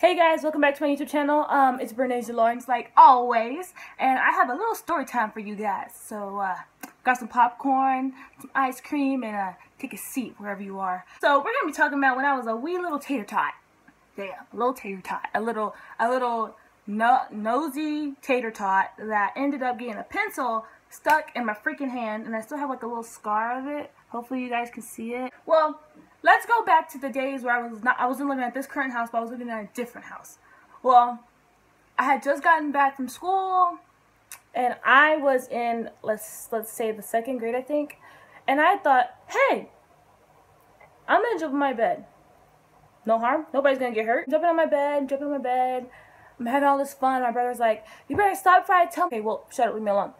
Hey guys, welcome back to my YouTube channel. It's Breneja Lawrence like always, and I have a little story time for you guys. So got some popcorn, some ice cream, and take a seat wherever you are. So we're gonna be talking about when I was a wee little tater tot. Yeah, a little tater tot, a little nosy tater tot that ended up getting a pencil stuck in my freaking hand, and I still have like a little scar of it. Hopefully you guys can see it. Well, let's go back to the days where I wasn't living at this current house, but I was living at a different house. Well, I had just gotten back from school, and I was in let's say the second grade, I think. And I thought, hey, I'm gonna jump on my bed. No harm, nobody's gonna get hurt. Jumping on my bed. I'm having all this fun. My brother's like, you better stop before I tell me. Okay, well, shut up, leave me alone.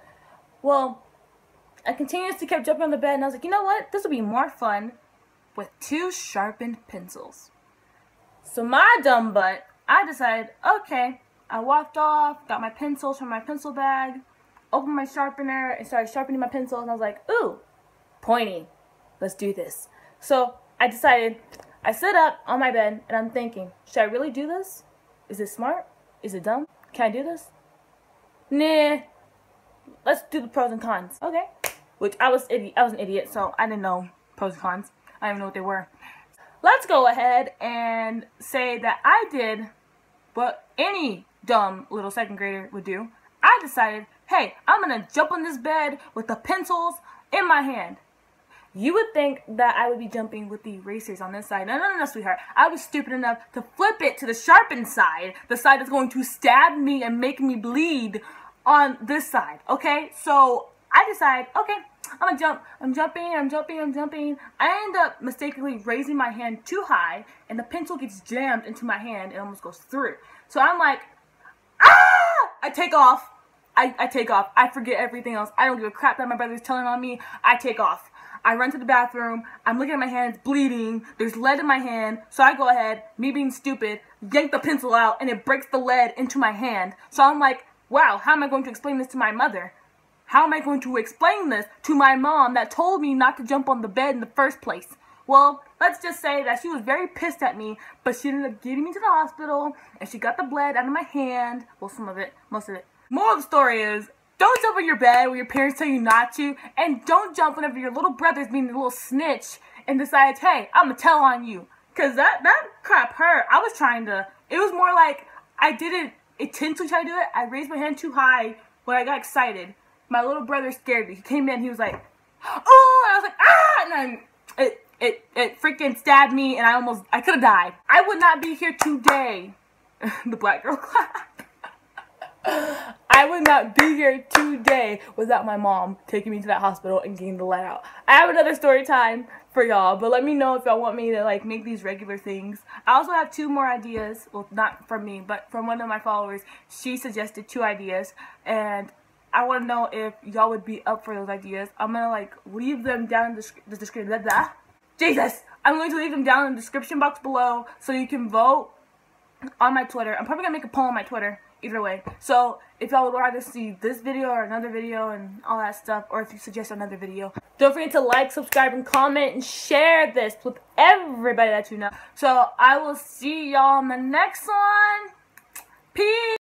Well, I continuously kept jumping on the bed, and I was like, you know what? This will be more fun with two sharpened pencils. So my dumb butt, I decided, okay, I walked off, got my pencils from my pencil bag, opened my sharpener, and started sharpening my pencils, and I was like, ooh, pointy, let's do this. So I decided, I sit up on my bed, and I'm thinking, should I really do this? Is it smart? Is it dumb? Can I do this? Nah. Let's do the pros and cons. Okay. Which I was an idiot, so I didn't know pros and cons. I didn't even know what they were. Let's go ahead and say that I did what any dumb little second grader would do. I decided, hey, I'm going to jump on this bed with the pencils in my hand. You would think that I would be jumping with the erasers on this side. No, no, no, no, sweetheart. I was stupid enough to flip it to the sharpened side, the side that's going to stab me and make me bleed. On this side, okay? So I decide, okay, I'm gonna jump. I'm jumping. I end up mistakenly raising my hand too high, and the pencil gets jammed into my hand and almost goes through. So I'm like, ah! I take off. I take off. I forget everything else. I don't give a crap that my brother's telling on me. I take off. I run to the bathroom. I'm looking at my hands bleeding. There's lead in my hand. So I go ahead, me being stupid, yank the pencil out, and it breaks the lead into my hand. So I'm like, wow, how am I going to explain this to my mother? How am I going to explain this to my mom that told me not to jump on the bed in the first place? Well, let's just say that she was very pissed at me, but she ended up getting me to the hospital, and she got the blood out of my hand. Well, some of it, most of it. Moral of the story is, don't jump on your bed when your parents tell you not to, and don't jump whenever your little brother's being a little snitch and decides, hey, I'm gonna tell on you. Because that crap hurt. I was trying to, it was more like I didn't intentionally try to do it. I raised my hand too high when I got excited. My little brother scared me. He came in, he was like, oh, and I was like, ah, and then it freaking stabbed me, and I could have died. I would not be here today. The black girl clap. I would not be here today without my mom taking me to that hospital and getting the light out. I have another story time for y'all, but let me know if y'all want me to like make these regular things. I also have two more ideas. Well, not from me, but from one of my followers. She suggested two ideas, and I want to know if y'all would be up for those ideas. I'm gonna like leave them down in the description. Jesus, I'm going to leave them down in the description box below so you can vote on my Twitter. I'm probably gonna make a poll on my Twitter. Either way, so if y'all would rather see this video or another video and all that stuff, or if you suggest another video, don't forget to like, subscribe, and comment, and share this with everybody that you know. So I will see y'all in the next one. Peace.